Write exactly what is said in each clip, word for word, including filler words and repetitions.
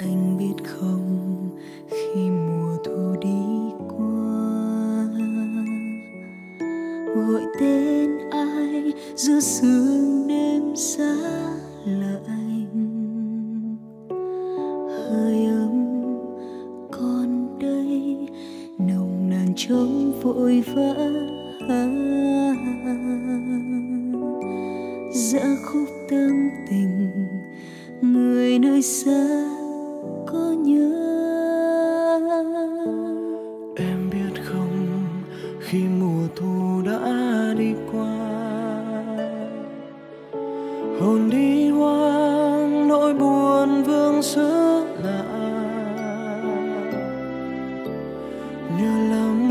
Anh biết không, khi mùa thu đi qua, gọi tên ai giữa sương đêm xa là anh. Hơi ấm còn đây nồng nàn trong vội vã, dã khúc tâm tình người nơi xa. Có nhớ em biết không, khi mùa thu đã đi qua, hồn đi hoang nỗi buồn vương xứ lạ. Nhớ lắm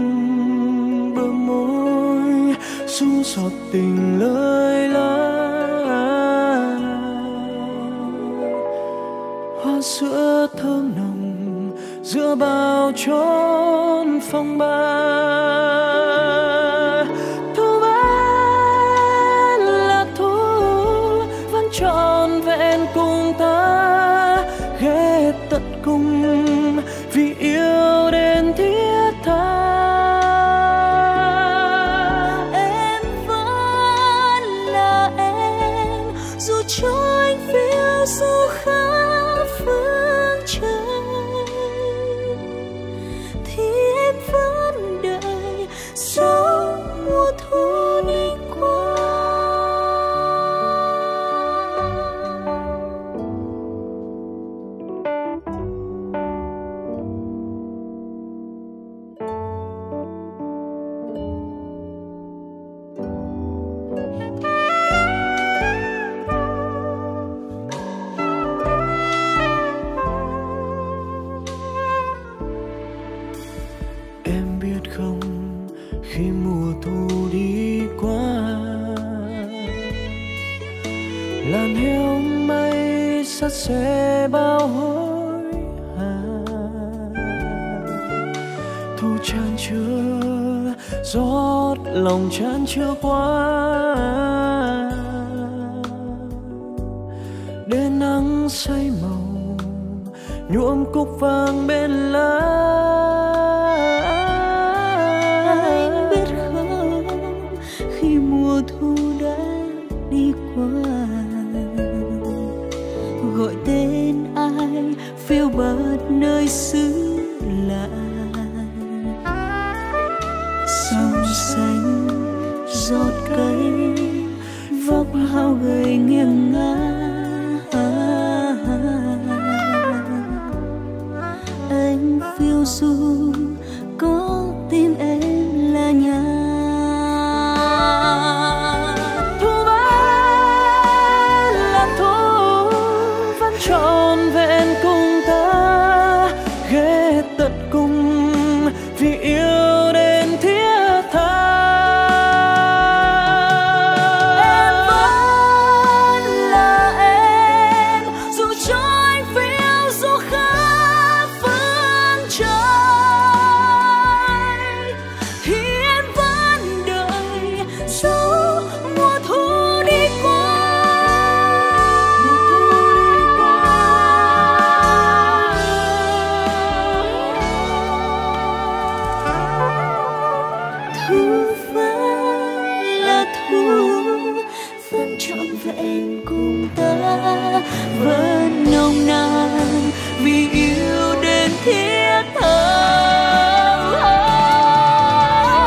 bờ môi sum xót tình lơi lá, hoa sữa thơm nồng giữa bao chốn phong ba. Thu vẫn là thu, vẫn trọn vẹn cùng ta, ghé tận cùng vì yêu đến thiết tha. Em vẫn là em, dù trôi phía sâu khá phương trời, thì em vẫn đợi gió mùa thu đi qua. Em biết không, khi mùa thu đi qua, làn heo mây sắt xe bao hối hả. Thu chan chưa rót lòng chan chưa qua, để nắng say màu nhuộm cúc vàng bên lá. Mùa thu đã đi qua, gọi tên ai phiêu bạt nơi xứ lạ. Sông xanh giọt cay vóc hao gầy nghiêng ngả, anh phiêu du có tim em là nhà. Em cùng ta vẫn nồng nàn vì yêu đến thiết tha.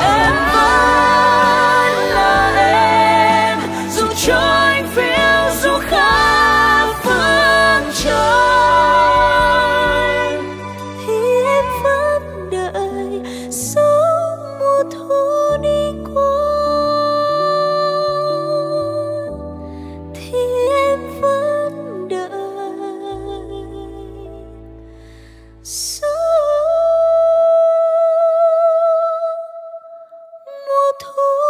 Em vẫn là em, dù trôi phiêu du khắp phương trời, thì em vẫn đợi gió mùa thu đi qua. Thì em vẫn đợi. thu.